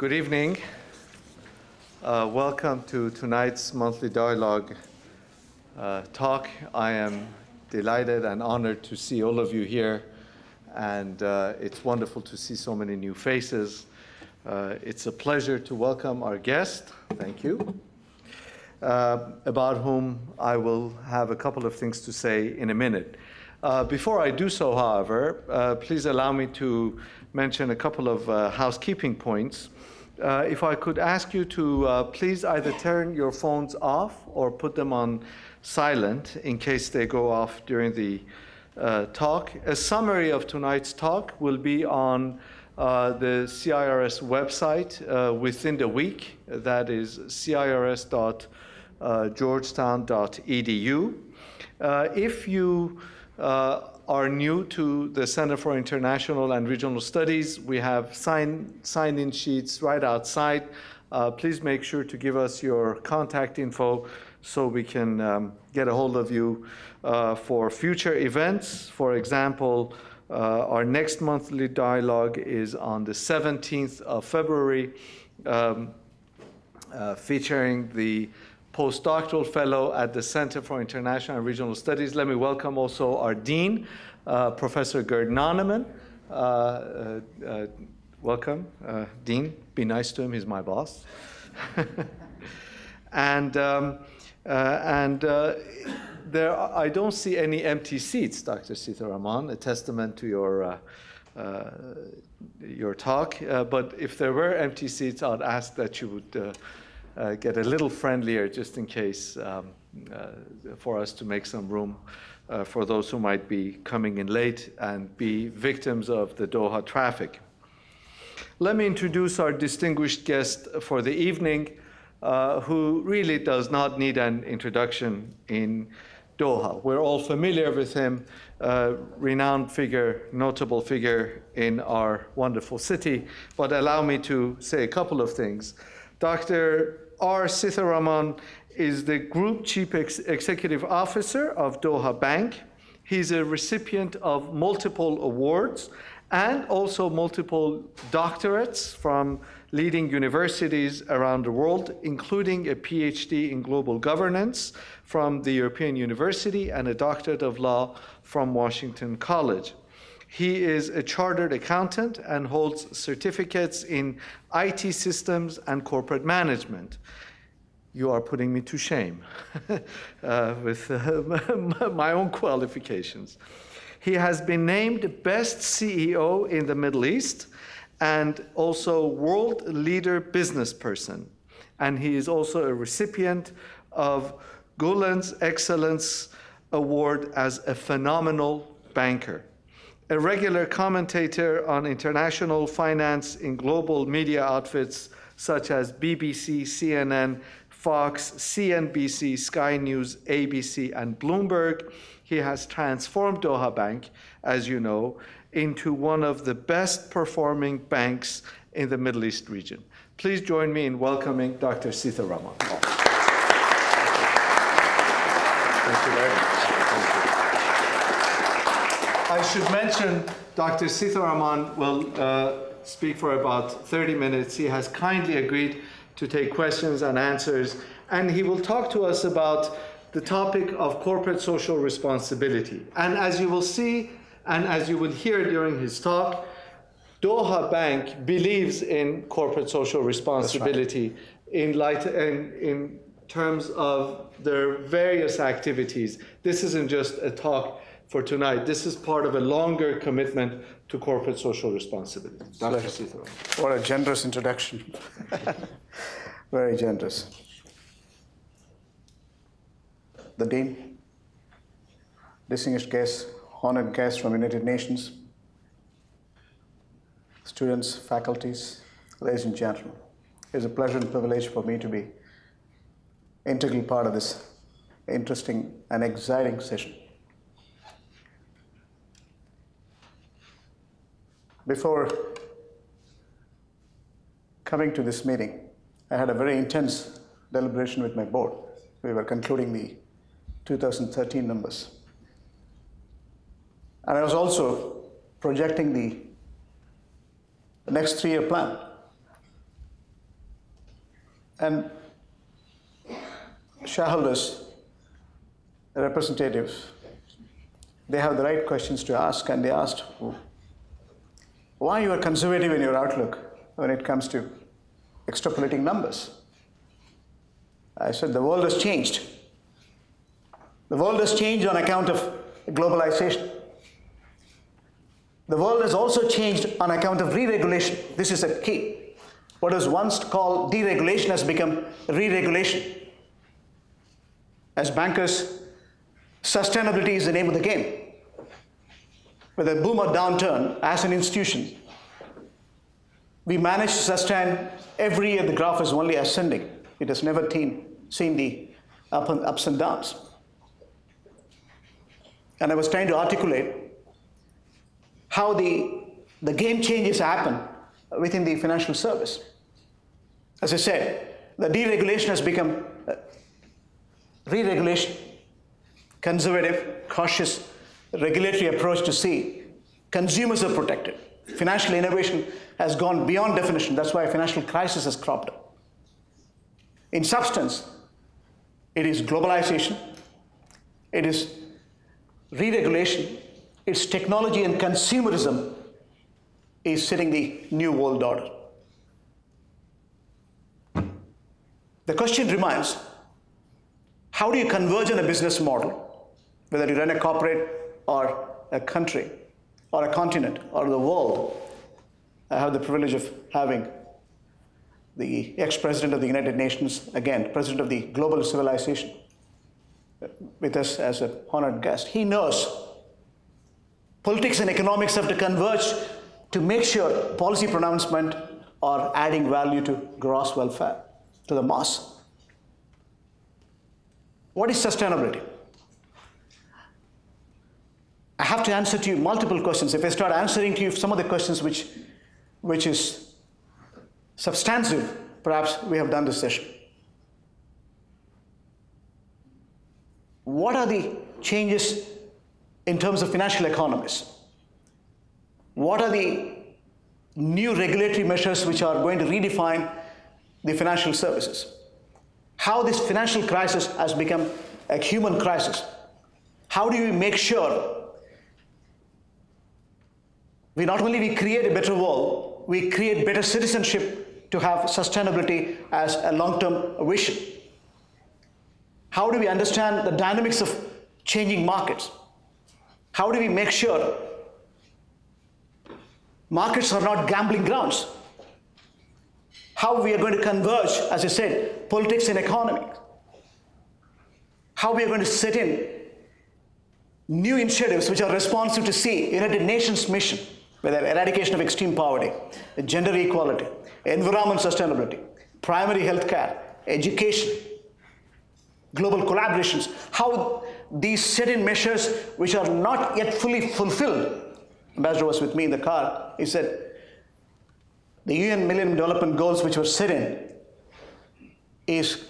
Good evening. Welcome to tonight's monthly dialogue talk. I am delighted and honored to see all of you here, and it's wonderful to see so many new faces. It's a pleasure to welcome our guest, thank you, about whom I will have a couple of things to say in a minute. Before I do so, however, please allow me to mention a couple of housekeeping points. If I could ask you to please either turn your phones off or put them on silent in case they go off during the talk. A summary of tonight's talk will be on the CIRS website within the week. That is cirs.georgetown.edu. If you are new to the Center for International and Regional Studies, we have sign-in sheets right outside. Please make sure to give us your contact info so we can get a hold of you for future events. For example, our next monthly dialogue is on the 17th of February, featuring the postdoctoral fellow at the Center for International and Regional Studies. Let me welcome also our dean, Professor Gerd Noneman. Welcome, Dean. Be nice to him, he's my boss. I don't see any empty seats, Dr. Seetharaman, a testament to your talk. But if there were empty seats, I'd ask that you would get a little friendlier, just in case, for us to make some room for those who might be coming in late and be victims of the Doha traffic. Let me introduce our distinguished guest for the evening, who really does not need an introduction in Doha. We're all familiar with him, renowned figure, notable figure in our wonderful city. But allow me to say a couple of things. Dr. R. Seetharaman is the Group Chief Executive Officer of Doha Bank. He's a recipient of multiple awards and also multiple doctorates from leading universities around the world, including a PhD in global governance from the European University and a doctorate of law from Washington College. He is a chartered accountant and holds certificates in IT systems and corporate management. You are putting me to shame with my own qualifications. He has been named Best CEO in the Middle East and also World Leader Business Person. And he is also a recipient of Gulen's Excellence Award as a phenomenal banker. A regular commentator on international finance in global media outfits such as BBC, CNN, Fox, CNBC, Sky News, ABC, and Bloomberg, he has transformed Doha Bank, as you know, into one of the best performing banks in the Middle East region. Please join me in welcoming Dr. Seetharaman. Thank you very much. I should mention Dr. Seetharaman will speak for about 30 minutes. He has kindly agreed to take questions and answers, and he will talk to us about the topic of corporate social responsibility. And as you will see, and as you will hear during his talk, Doha Bank believes in corporate social responsibility. That's right. in terms of their various activities. This isn't just a talk for tonight. This is part of a longer commitment to corporate social responsibility. Dr. Seetharaman. What a generous introduction. Very generous. The Dean, distinguished guests, honored guests from United Nations, students, faculties, ladies and gentlemen, it is a pleasure and privilege for me to be integral part of this interesting and exciting session. Before coming to this meeting, I had a very intense deliberation with my board. We were concluding the 2013 numbers. And I was also projecting the next 3-year plan. And shareholders, the representatives, they have the right questions to ask, and they asked, why you are conservative in your outlook when it comes to extrapolating numbers? I said, the world has changed. The world has changed on account of globalization. The world has also changed on account of re-regulation. This is a key. What was once called deregulation has become re-regulation. As bankers, sustainability is the name of the game. Whether boom or downturn, as an institution, we manage to sustain. Every year the graph is only ascending. It has never seen the ups and downs. And I was trying to articulate how the game changes happen within the financial service. As I said, the deregulation has become re-regulation, conservative, cautious regulatory approach to see consumers are protected. Financial innovation has gone beyond definition. That's why a financial crisis has cropped up. In substance, it is globalization, it is re-regulation, it's technology, and consumerism is setting the new world order. The question remains, how do you converge on a business model, whether you run a corporate or a country or a continent or the world? I have the privilege of having the ex-president of the United Nations, again, president of the global civilization, with us as an honored guest. He knows politics and economics have to converge to make sure policy pronouncement are adding value to gross welfare, to the mass. What is sustainability? I have to answer to you multiple questions. If I start answering to you some of the questions which is substantive, perhaps we have done this session. What are the changes in terms of financial economies? What are the new regulatory measures which are going to redefine the financial services? How this financial crisis has become a human crisis? How do we make sure we create a better world, we create better citizenship to have sustainability as a long-term vision? How do we understand the dynamics of changing markets? How do we make sure markets are not gambling grounds? How we are going to converge, as I said, politics and economics? How we are going to set in new initiatives which are responsive to see United Nations mission, whether eradication of extreme poverty, gender equality, environment sustainability, primary health care, education, global collaborations, how these set-in measures which are not yet fully fulfilled. Ambassador was with me in the car. He said, the UN Millennium Development Goals which were set-in, it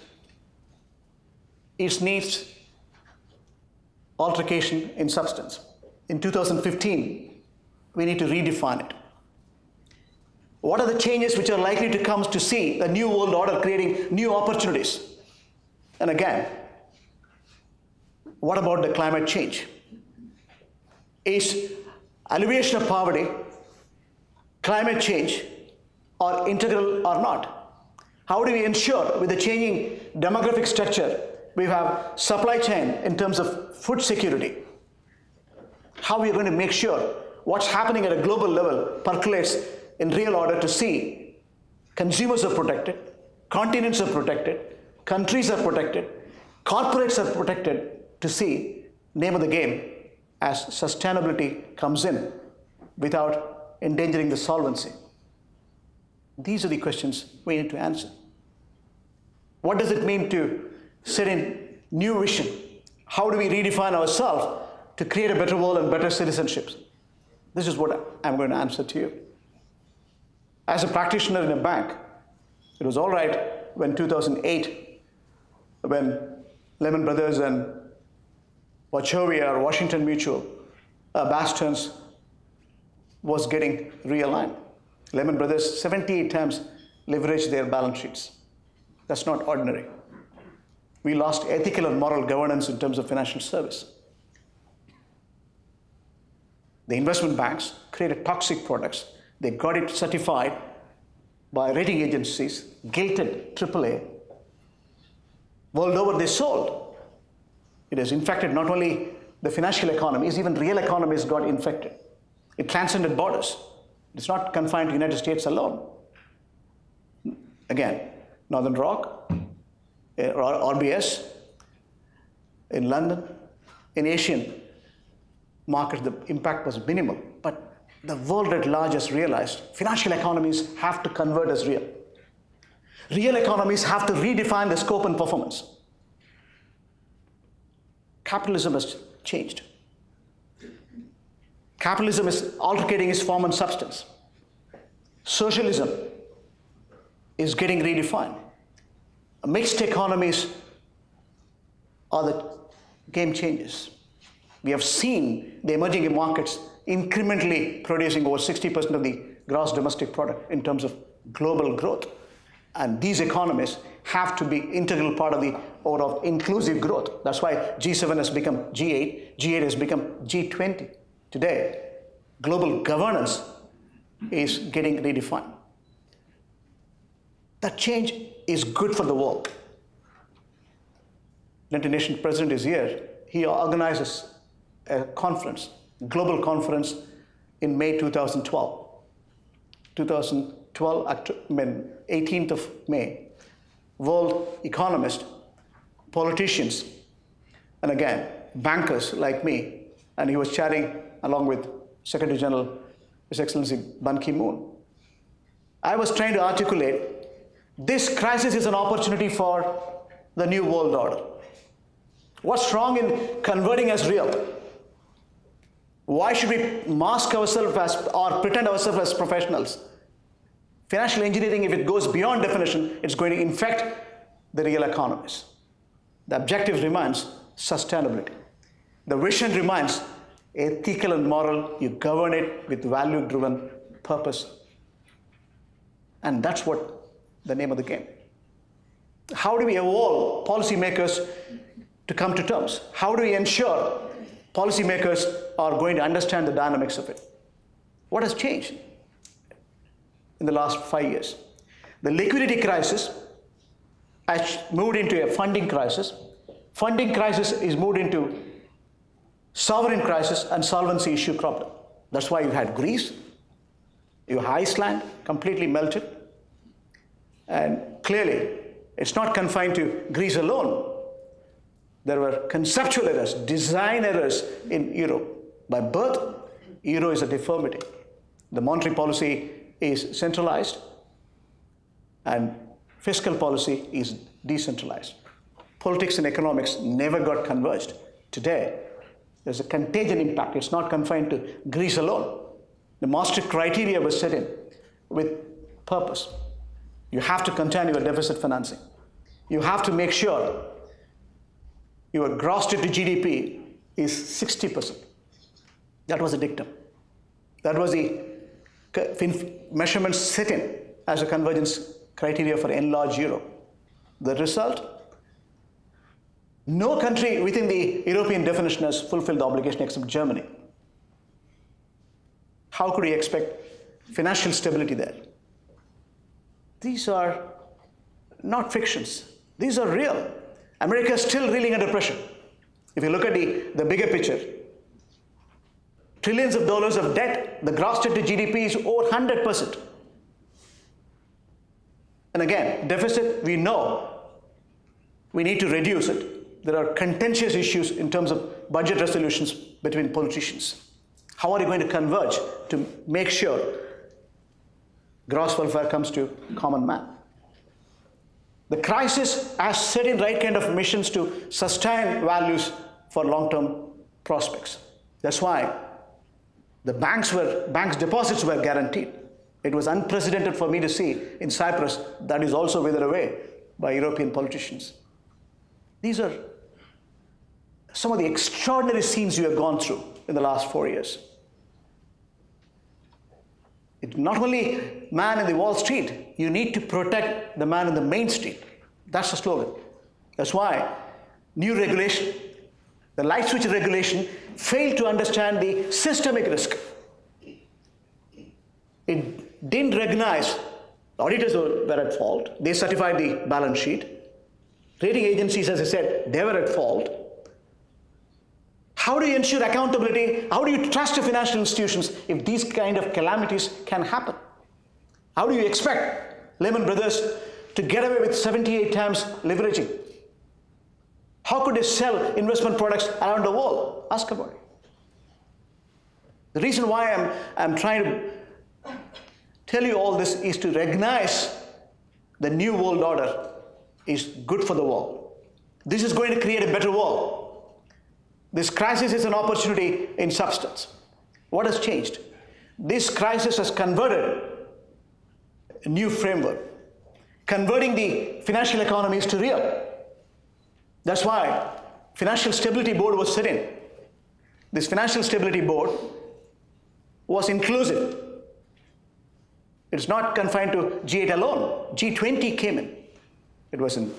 needs alteration in substance. In 2015, we need to redefine it. What are the changes which are likely to come to see the new world order creating new opportunities? And again, what about the climate change? Is alleviation of poverty, climate change, are integral or not? How do we ensure with the changing demographic structure, we have supply chain in terms of food security? How are we going to make sure what's happening at a global level percolates in real order to see consumers are protected, continents are protected, countries are protected, corporates are protected, to see name of the game as sustainability comes in without endangering the solvency? These are the questions we need to answer. What does it mean to set in new vision? How do we redefine ourselves to create a better world and better citizenships? This is what I'm going to answer to you. As a practitioner in a bank, it was all right when 2008, when Lehman Brothers and Wachovia or Washington Mutual bastions was getting realigned. Lehman Brothers 78 times leveraged their balance sheets. That's not ordinary. We lost ethical and moral governance in terms of financial service. The investment banks created toxic products. They got it certified by rating agencies, gated AAA. World over, they sold. It has infected not only the financial economies, even real economies got infected. It transcended borders. It's not confined to the United States alone. Again, Northern Rock, RBS, in London, in Asian markets, the impact was minimal. But the world at large has realized financial economies have to convert as real. Real economies have to redefine the scope and performance. Capitalism has changed. Capitalism is altercating its form and substance. Socialism is getting redefined. Mixed economies are the game changers. We have seen the emerging markets incrementally producing over 60% of the gross domestic product in terms of global growth. And these economies have to be integral part of the overall inclusive growth. That's why G7 has become G8, G8 has become G20. Today, global governance is getting redefined. That change is good for the world. The United Nations President is here. He organizes a conference, global conference, in May 2012. 18th of May, world economists, politicians, and again, bankers like me, and he was chatting along with Secretary General, His Excellency Ban Ki-moon. I was trying to articulate this crisis is an opportunity for the new world order. What's wrong in converting as real? Why should we mask ourselves as, or pretend ourselves as professionals? Financial engineering, if it goes beyond definition, it's going to infect the real economies. The objective remains sustainability. The vision remains ethical and moral. You govern it with value-driven purpose. And that's what the name of the game. How do we evolve policymakers to come to terms? How do we ensure policymakers are going to understand the dynamics of it? What has changed in the last 5 years? The liquidity crisis has moved into a funding crisis. Funding crisis is moved into sovereign crisis and solvency issue problem. That's why you had Greece, you had Iceland completely melted. And clearly, it's not confined to Greece alone. There were conceptual errors, design errors in euro. By birth, euro is a deformity. The monetary policy is centralized and fiscal policy is decentralized. Politics and economics never got converged. Today, there's a contagion impact. It's not confined to Greece alone. The Maastricht criteria was set in with purpose. You have to contain your deficit financing. You have to make sure your gross debt to GDP is 60%. That was the dictum. That was the measurement set in as a convergence criteria for enlarged euro. The result? No country within the European definition has fulfilled the obligation except Germany. How could we expect financial stability there? These are not fictions. These are real. America is still reeling under pressure. If you look at the bigger picture, trillions of dollars of debt, the gross debt to GDP is over 100%. And again, deficit, we know we need to reduce it. There are contentious issues in terms of budget resolutions between politicians. How are you going to converge to make sure gross welfare comes to common man? The crisis has set in right kind of missions to sustain values for long-term prospects. That's why the banks' deposits were guaranteed. It was unprecedented for me to see in Cyprus. That is also withered away by European politicians. These are some of the extraordinary scenes you have gone through in the last 4 years. Not only man in the Wall Street, you need to protect the man in the Main Street. That's the slogan. That's why new regulation, the light switch regulation, failed to understand the systemic risk. It didn't recognize, auditors were at fault. They certified the balance sheet. Rating agencies, as I said, they were at fault. How do you ensure accountability? How do you trust the financial institutions if these kind of calamities can happen? How do you expect Lehman Brothers to get away with 78 times leveraging? How could they sell investment products around the world? Ask about it. The reason why I'm trying to tell you all this is to recognize the new world order is good for the world. This is going to create a better world. This crisis is an opportunity in substance. What has changed? This crisis has converted a new framework, converting the financial economies to real. That's why Financial Stability Board was set in. This Financial Stability Board was inclusive. It's not confined to G8 alone. G20 came in. It was in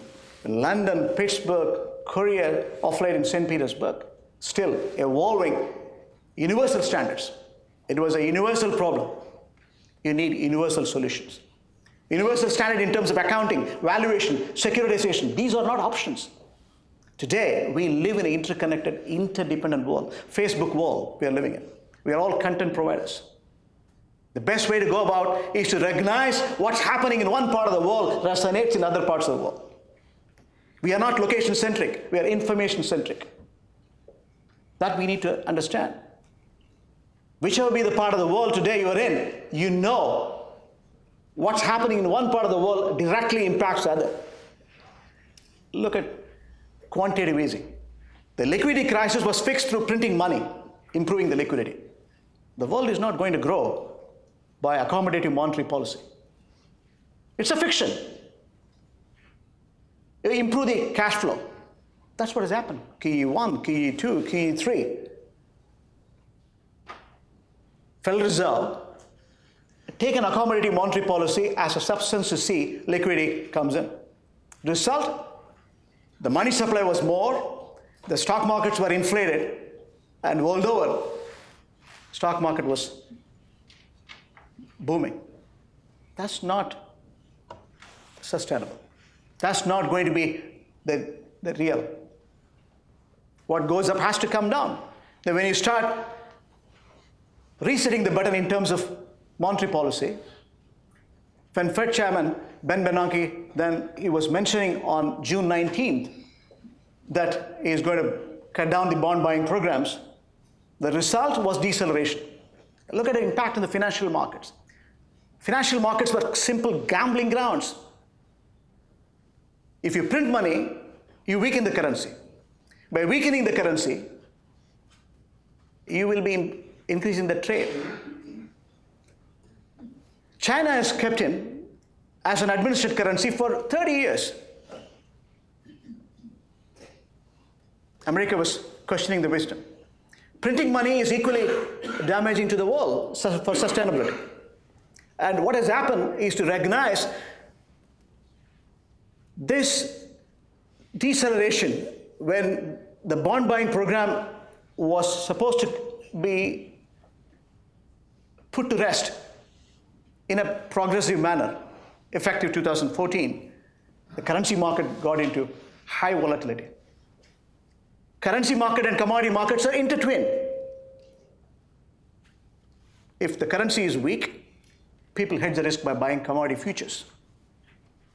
London, Pittsburgh, Korea, off late in St. Petersburg. Still evolving universal standards. It was a universal problem. You need universal solutions. Universal standard in terms of accounting, valuation, securitization. These are not options. Today, we live in an interconnected, interdependent world. Facebook world we are living in. We are all content providers. The best way to go about is to recognize what's happening in one part of the world resonates in other parts of the world. We are not location-centric. We are information-centric. That we need to understand. Whichever be the part of the world today you are in, you know what's happening in one part of the world directly impacts the other. Look at quantitative easing. The liquidity crisis was fixed through printing money, improving the liquidity. The world is not going to grow by accommodative monetary policy. It's a fiction. You improve the cash flow. That's what has happened. QE1, QE2, QE3. Federal Reserve take an accommodative monetary policy as a substance to see liquidity comes in. Result? The money supply was more, the stock markets were inflated, and world over, stock market was booming. That's not sustainable. That's not going to be the real. What goes up has to come down. Then when you start resetting the button in terms of monetary policy, when Fed Chairman Ben Bernanke, then he was mentioning on June 19th that he is going to cut down the bond buying programs. The result was deceleration. Look at the impact on the financial markets. Financial markets were simple gambling grounds. If you print money, you weaken the currency. By weakening the currency, you will be increasing the trade. China has kept in as an administered currency for 30 years. America was questioning the wisdom. Printing money is equally damaging to the world for sustainability. And what has happened is to recognize this deceleration when the bond buying program was supposed to be put to rest in a progressive manner. Effective 2014, the currency market got into high volatility. Currency market and commodity markets are intertwined. If the currency is weak, people hedge the risk by buying commodity futures.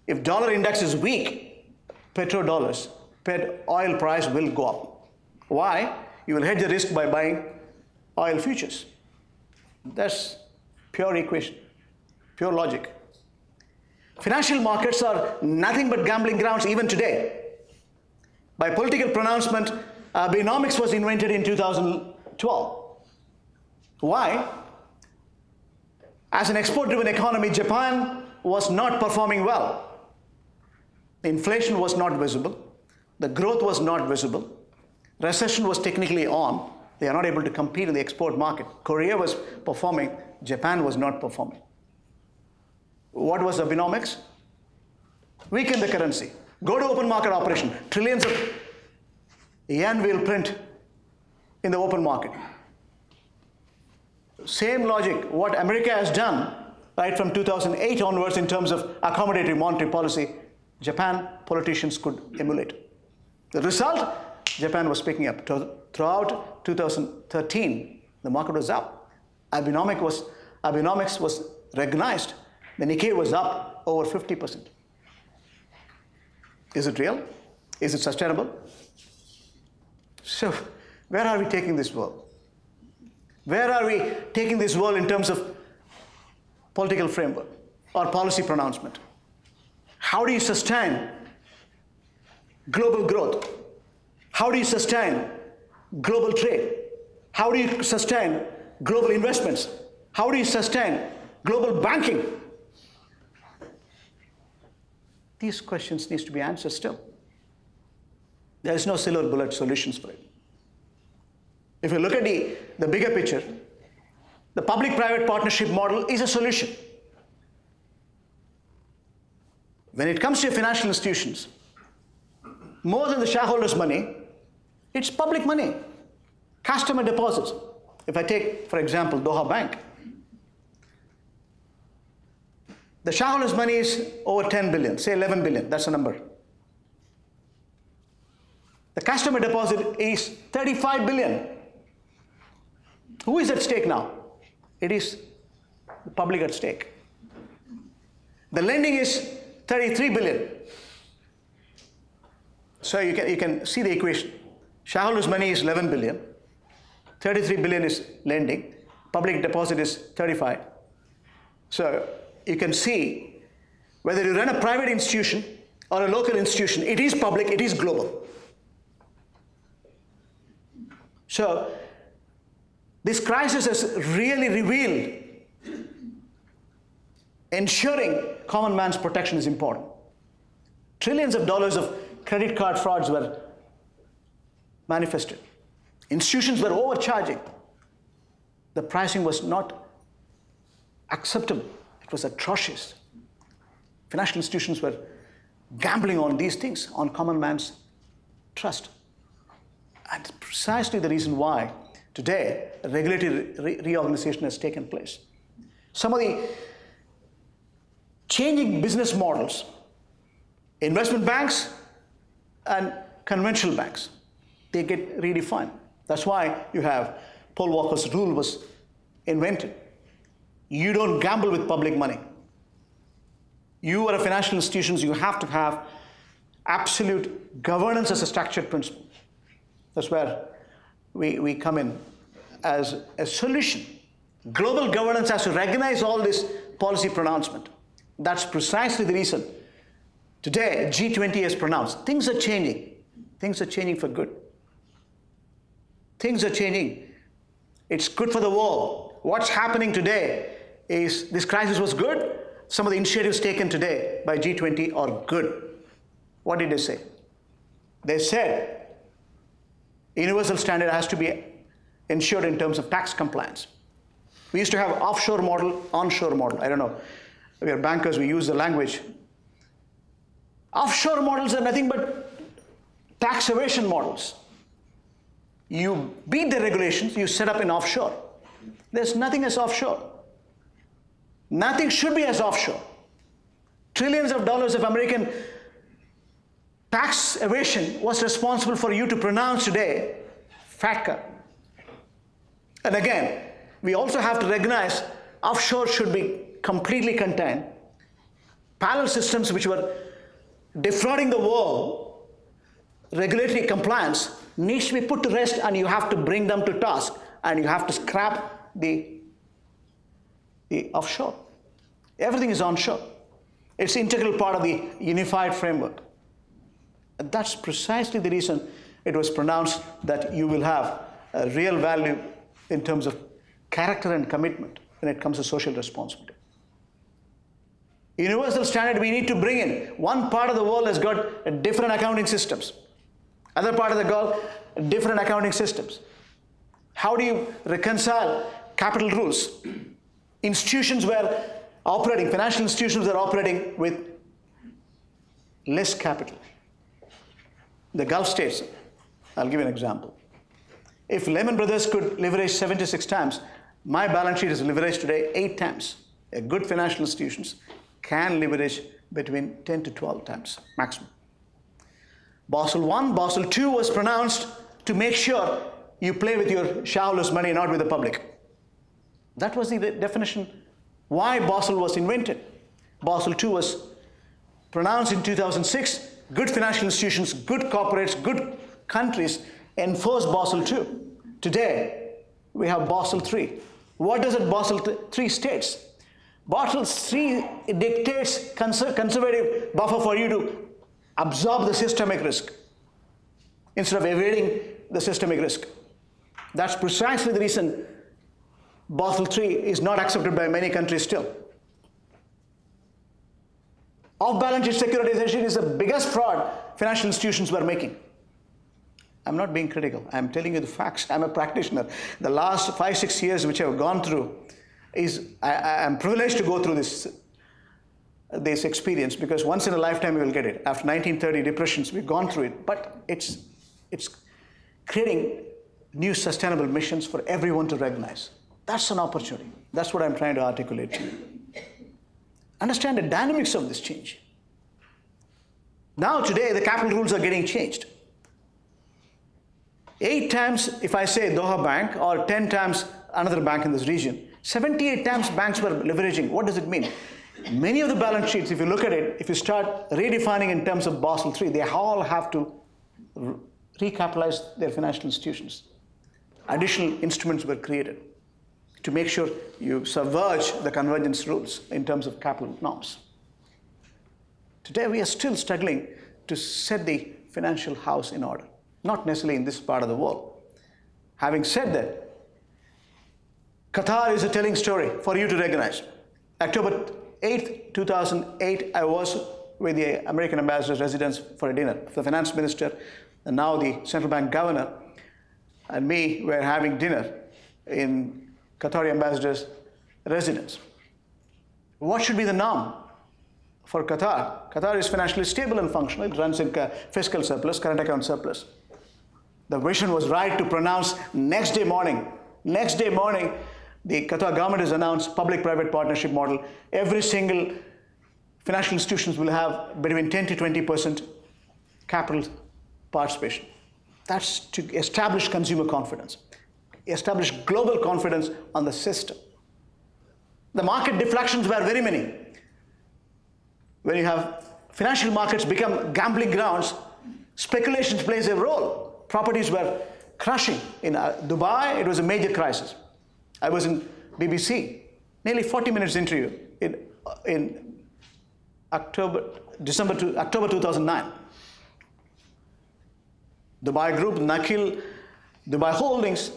If dollar index is weak, petrodollars, oil price will go up. Why? You will hedge the risk by buying oil futures. That's pure equation, pure logic. Financial markets are nothing but gambling grounds even today. By political pronouncement, Abenomics was invented in 2012. Why? As an export-driven economy, Japan was not performing well. Inflation was not visible. The growth was not visible. Recession was technically on. They are not able to compete in the export market. Korea was performing. Japan was not performing. What was Abenomics? Weaken the currency. Go to open market operation. Trillions of yen will print in the open market. Same logic, what America has done right from 2008 onwards in terms of accommodative monetary policy, Japan politicians could emulate. The result, Japan was picking up. Throughout 2013, the market was up. Abenomics was recognized. The Nikkei was up over 50%. Is it real? Is it sustainable? So, where are we taking this world? Where are we taking this world in terms of political framework or policy pronouncement? How do you sustain global growth? How do you sustain global trade? How do you sustain global investments? How do you sustain global banking? These questions need to be answered still. There is no silver bullet solutions for it. If you look at the bigger picture, the public-private partnership model is a solution. When it comes to your financial institutions, more than the shareholders' money, it's public money, customer deposits. If I take, for example, Doha Bank, the shareholders' money is over 10 billion, say 11 billion, that's the number. The customer deposit is 35 billion. Who is at stake now? It is the public at stake. The lending is 33 billion. So you can see the equation. Shareholders' money is 11 billion. 33 billion is lending. Public deposit is 35. So you can see whether you run a private institution or a local institution, it is public, it is global. So this crisis has really revealed ensuring common man's protection is important. Trillions of dollars of credit card frauds were manifested. Institutions were overcharging. The pricing was not acceptable. It was atrocious. Financial institutions were gambling on these things, on common man's trust. And precisely the reason why today a regulatory reorganization has taken place. Some of the changing business models, investment banks and conventional banks, they get redefined. That's why you have Paul Walker's rule was invented. You don't gamble with public money. You are a financial institution, you have to have absolute governance as a structured principle. That's where we come in as a solution. Global governance has to recognize all this policy pronouncement. That's precisely the reason today G20 has pronounced. Things are changing. Things are changing for good. Things are changing. It's good for the world. What's happening today is this crisis was good. Some of the initiatives taken today by G20 are good. What did they say? They said universal standard has to be ensured in terms of tax compliance. We used to have offshore model, onshore model. I don't know. We are bankers, we use the language. Offshore models are nothing but tax evasion models. You beat the regulations, you set up an offshore. There's nothing as offshore. Nothing should be as offshore. Trillions of dollars of American tax evasion was responsible for you to pronounce today FATCA. And again, we also have to recognize offshore should be completely contained. Parallel systems which were defrauding the world, regulatory compliance needs to be put to rest, and you have to bring them to task, and you have to scrap the offshore. Everything is onshore. It's an integral part of the unified framework. And that's precisely the reason it was pronounced that you will have a real value in terms of character and commitment when it comes to social responsibility. Universal standard we need to bring in. One part of the world has got different accounting systems. Other part of the world, different accounting systems. How do you reconcile capital rules? Institutions were operating, financial institutions were operating with less capital. The Gulf states, I'll give an example. If Lehman Brothers could leverage 76 times, my balance sheet is leveraged today 8 times. A good financial institutions can leverage between 10 to 12 times maximum. Basel I, Basel II was pronounced to make sure you play with your shareholders' money, not with the public. That was the definition why Basel was invented. Basel II was pronounced in 2006. Good financial institutions, good corporates, good countries enforced Basel II. Today, we have Basel III. What does it Basel III states? Basel III dictates conservative buffer for you to absorb the systemic risk instead of evading the systemic risk. That's precisely the reason Basel III is not accepted by many countries still. Off-balance sheet securitization is the biggest fraud financial institutions were making. I'm not being critical. I'm telling you the facts. I'm a practitioner. The last 5-6 years which I've gone through is, I'm privileged to go through this experience, because once in a lifetime you will get it. After 1930 depressions, we've gone through it, but it's creating new sustainable missions for everyone to recognize. That's an opportunity. That's what I'm trying to articulate to you. Understand the dynamics of this change. Now today, the capital rules are getting changed. 8 times, if I say Doha Bank, or 10 times another bank in this region, 78 times banks were leveraging. What does it mean? Many of the balance sheets, if you look at it, if you start redefining in terms of Basel III, they all have to recapitalize their financial institutions. Additional instruments were created to make sure you subverge the convergence rules in terms of capital norms. Today, we are still struggling to set the financial house in order, not necessarily in this part of the world. Having said that, Qatar is a telling story for you to recognize. October 8, 2008, I was with the American ambassador's residence for a dinner. The finance minister, and now the central bank governor, and me were having dinner in Qatari ambassador's residence. What should be the norm for Qatar? Qatar is financially stable and functional. It runs in fiscal surplus, current account surplus. The vision was right to pronounce next day morning. Next day morning, the Qatar government has announced public-private partnership model. Every single financial institutions will have between 10 to 20% capital participation. That's to establish consumer confidence. Establish global confidence on the system. The market deflections were very many. When you have financial markets become gambling grounds, speculation plays a role. Properties were crashing. In Dubai, it was a major crisis. I was in BBC, nearly 40 minutes interview in October 2009. Dubai Group, Nakheel, Dubai Holdings,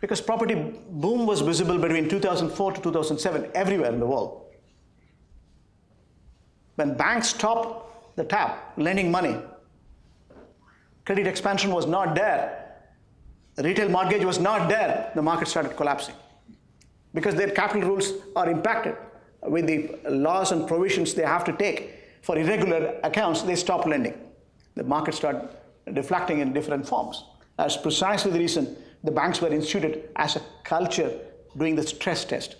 because property boom was visible between 2004 to 2007 everywhere in the world. When banks stopped the tap, lending money, credit expansion was not there, retail mortgage was not there, the market started collapsing. Because their capital rules are impacted with the laws and provisions they have to take for irregular accounts, they stopped lending. The market started deflecting in different forms. That's precisely the reason the banks were instituted as a culture doing the stress test.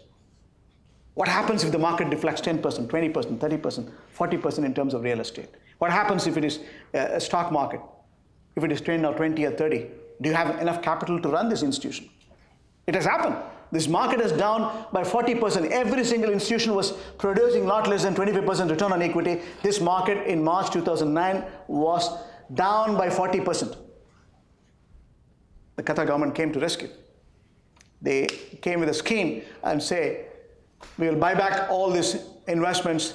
What happens if the market deflects 10%, 20%, 30%, 40% in terms of real estate? What happens if it is a stock market? If it is 10 or 20 or 30? Do you have enough capital to run this institution? It has happened. This market is down by 40%. Every single institution was producing not less than 25% return on equity. This market in March 2009 was down by 40%. The Qatar government came to rescue. They came with a scheme and say, we will buy back all these investments.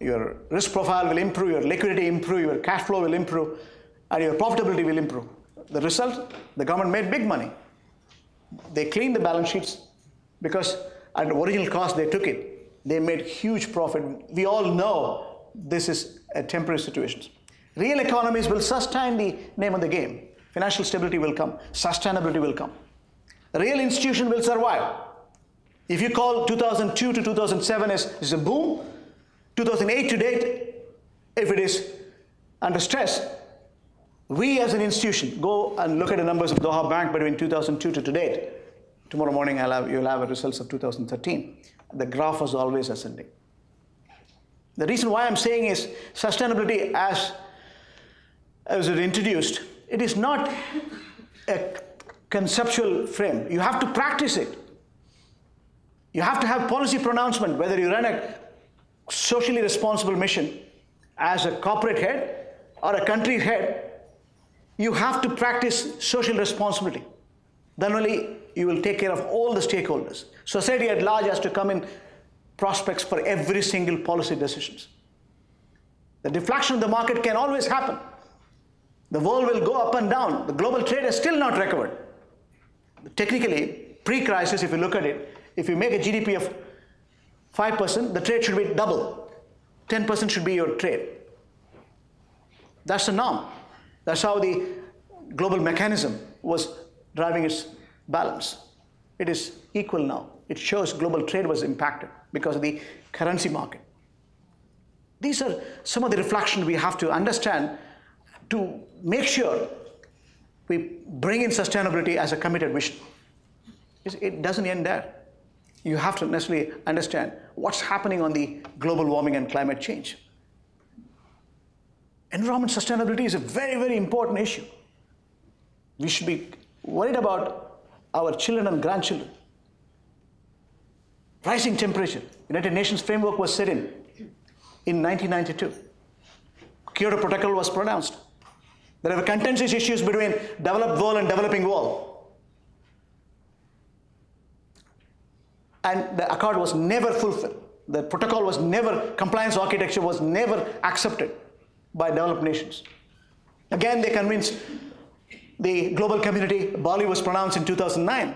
Your risk profile will improve, your liquidity improve, your cash flow will improve, and your profitability will improve. The result, the government made big money. They cleaned the balance sheets because at original cost they took it. They made huge profit. We all know this is a temporary situation. Real economies will sustain the name of the game. Financial stability will come. Sustainability will come. Real institution will survive. If you call 2002 to 2007 as a boom, 2008 to date, if it is Under stress, we as an institution, go and look at the numbers of Doha Bank between 2002 to today. Tomorrow morning, you'll have the results of 2013. The graph was always ascending. The reason why I'm saying is sustainability as it introduced, it is not a conceptual frame. You have to practice it. You have to have policy pronouncement, whether you run a socially responsible mission as a corporate head or a country head, you have to practice social responsibility. Then only you will take care of all the stakeholders. Society at large has to come in prospects for every single policy decisions. The deflection of the market can always happen. The world will go up and down. The global trade is still not recovered. Technically, pre-crisis, if you look at it, if you make a GDP of 5%, the trade should be double. 10% should be your trade. That's the norm. That's how the global mechanism was driving its balance. It is equal now. It shows global trade was impacted because of the currency market. These are some of the reflections we have to understand to make sure we bring in sustainability as a committed mission. It doesn't end there. You have to necessarily understand what's happening on the global warming and climate change. Environment sustainability is a very, very important issue. We should be worried about our children and grandchildren. Rising temperature. United Nations framework was set in 1992. Kyoto protocol was pronounced. There are contentious issues between developed world and developing world. And the accord was never fulfilled. The protocol was never, compliance architecture was never accepted by developed nations. Again, they convinced the global community. Bali was pronounced in 2009.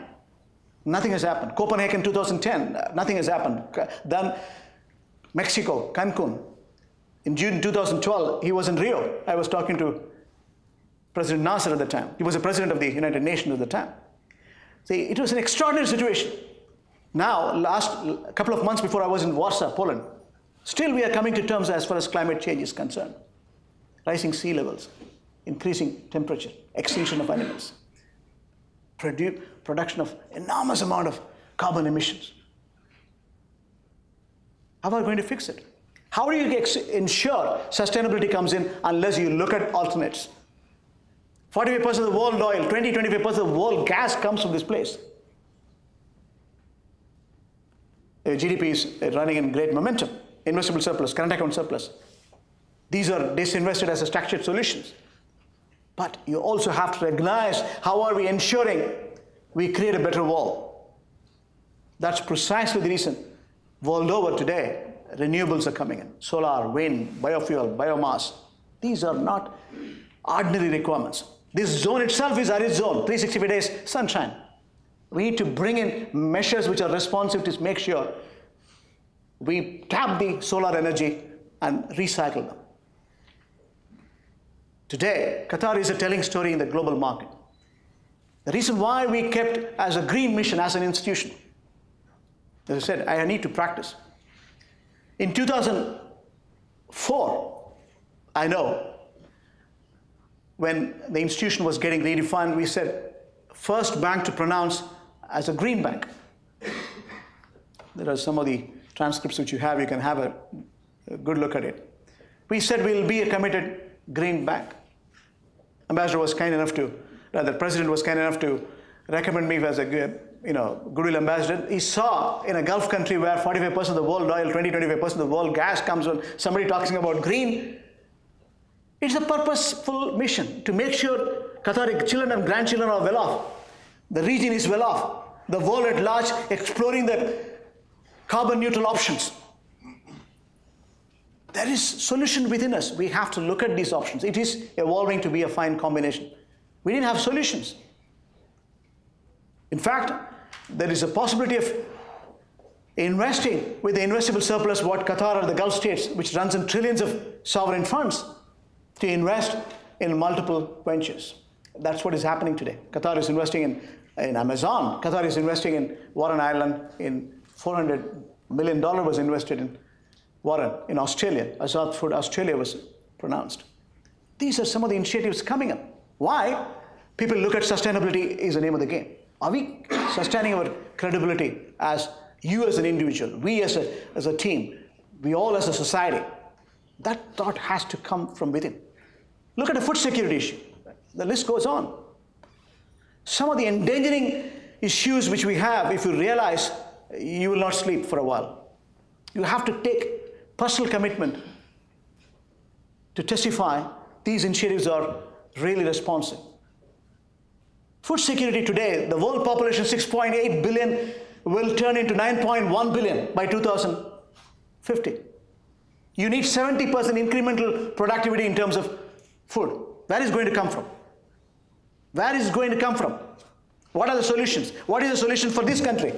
Nothing has happened. Copenhagen 2010, nothing has happened. Then Mexico, Cancun. In June 2012, he was in Rio. I was talking to President Nasser at the time. He was the president of the United Nations at the time. See, it was an extraordinary situation. Now, last couple of months before I was in Warsaw, Poland, still we are coming to terms as far as climate change is concerned. Rising sea levels, increasing temperature, extinction of animals, production of enormous amount of carbon emissions. How are we going to fix it? How do you ensure sustainability comes in unless you look at alternates? 45% of the world oil, 20-25% of the world gas comes from this place. GDP is running in great momentum. Investable surplus, current account surplus. These are disinvested as a structured solutions. But you also have to recognize how are we ensuring we create a better world. That's precisely the reason world over today, renewables are coming in. Solar, wind, biofuel, biomass. These are not ordinary requirements. This zone itself is arid zone, 365 days sunshine. We need to bring in measures which are responsive to make sure we tap the solar energy and recycle them. Today, Qatar is a telling story in the global market. The reason why we kept as a green mission, as an institution, as I said, I need to practice. In 2004, I know, when the institution was getting redefined, we said, first bank to pronounce as a green bank. There are some of the transcripts which you have. You can have a good look at it. We said we'll be a committed green bank. Ambassador was kind enough to, the president was kind enough to recommend me as a goodwill ambassador. He saw in a Gulf country where 45% of the world oil, 20-25% of the world gas comes from somebody talking about green. It's a purposeful mission to make sure Qatari children and grandchildren are well off. The region is well off. The world at large exploring the carbon neutral options. There is solution within us. We have to look at these options. It is evolving to be a fine combination. We didn't have solutions. In fact, there is a possibility of investing with the investable surplus what Qatar or the Gulf states, which runs in trillions of sovereign funds, to invest in multiple ventures. That's what is happening today. Qatar is investing in Amazon. Qatar is investing in Warren Island. In $400 million was invested in Warren. In Australia, Azad Food Australia was pronounced. These are some of the initiatives coming up. Why? People look at sustainability is the name of the game. Are we sustaining our credibility as you as an individual, we as a team, we all as a society? That thought has to come from within. Look at the food security issue. The list goes on. Some of the endangering issues which we have, if you realize, you will not sleep for a while. You have to take personal commitment to testify these initiatives are really responsive. Food security today, the world population 6.8 billion will turn into 9.1 billion by 2050. You need 70% incremental productivity in terms of food. Where is it going to come from? Where is it going to come from? What are the solutions? What is the solution for this country?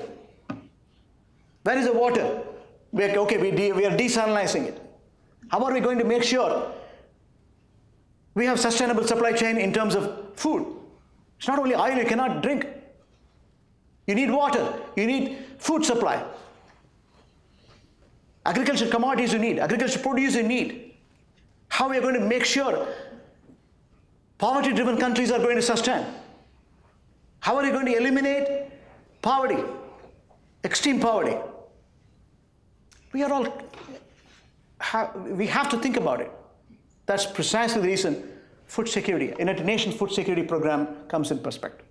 Where is the water? We are desalinizing it. How are we going to make sure we have sustainable supply chain in terms of food? It's not only oil you cannot drink. You need water. You need food supply. Agricultural commodities you need. Agricultural produce you need. How we are going to make sure poverty-driven countries are going to sustain? How are you going to eliminate poverty, extreme poverty? We have to think about it. That's precisely the reason food security, United Nations Food Security Program comes in perspective.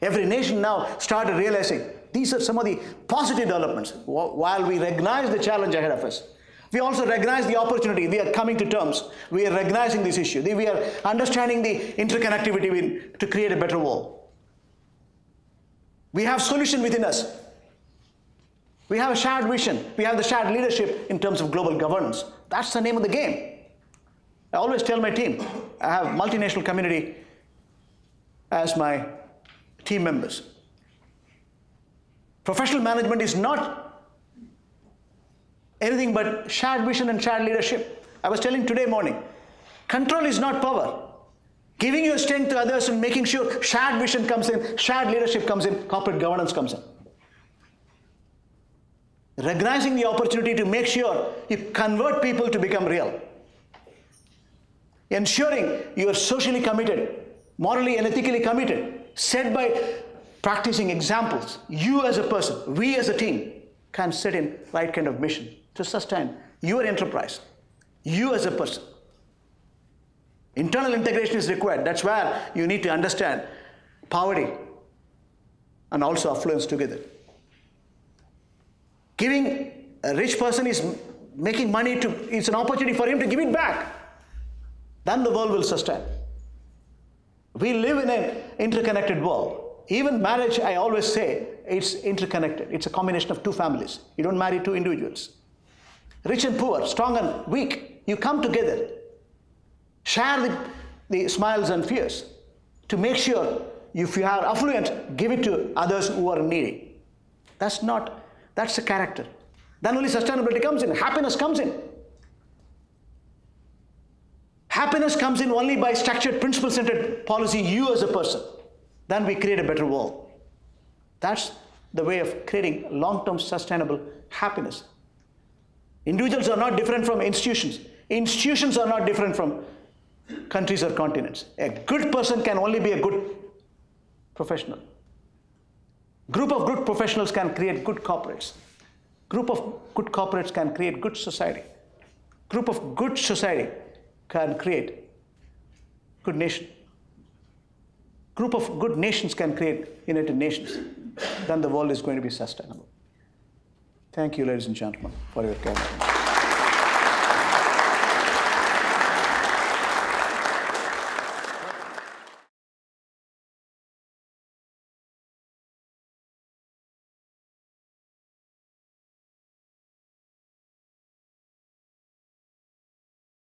Every nation now started realizing these are some of the positive developments. While we recognize the challenge ahead of us, we also recognize the opportunity. We are coming to terms. We are recognizing this issue. We are understanding the interconnectivity to create a better world. We have solution within us. We have a shared vision. We have the shared leadership in terms of global governance. That's the name of the game. I always tell my team, I have multinational community as my team members. Professional management is not anything but shared vision and shared leadership. I was telling today morning, control is not power. Giving your strength to others and making sure shared vision comes in, shared leadership comes in, corporate governance comes in. Recognizing the opportunity to make sure you convert people to become real. Ensuring you are socially committed, morally and ethically committed, set by practicing examples. You as a person, we as a team can set in the right kind of mission to sustain your enterprise, you as a person. Internal integration is required. That's where you need to understand poverty and also affluence together. Giving a rich person is making money, it's an opportunity for him to give it back. Then the world will sustain. We live in an interconnected world. Even marriage, I always say, it's interconnected. It's a combination of two families. You don't marry two individuals. Rich and poor, strong and weak, you come together. Share the smiles and fears to make sure if you are affluent, give it to others who are needy. That's the character. Then only sustainability comes in, happiness comes in. Happiness comes in only by structured, principle-centered policy, you as a person. Then we create a better world. That's the way of creating long-term sustainable happiness. Individuals are not different from institutions. Institutions are not different from countries or continents. A good person can only be a good professional. Group of good professionals can create good corporates. Group of good corporates can create good society. Group of good society can create good nation. Group of good nations can create United Nations. Then the world is going to be sustainable. Thank you, ladies and gentlemen, for your attention.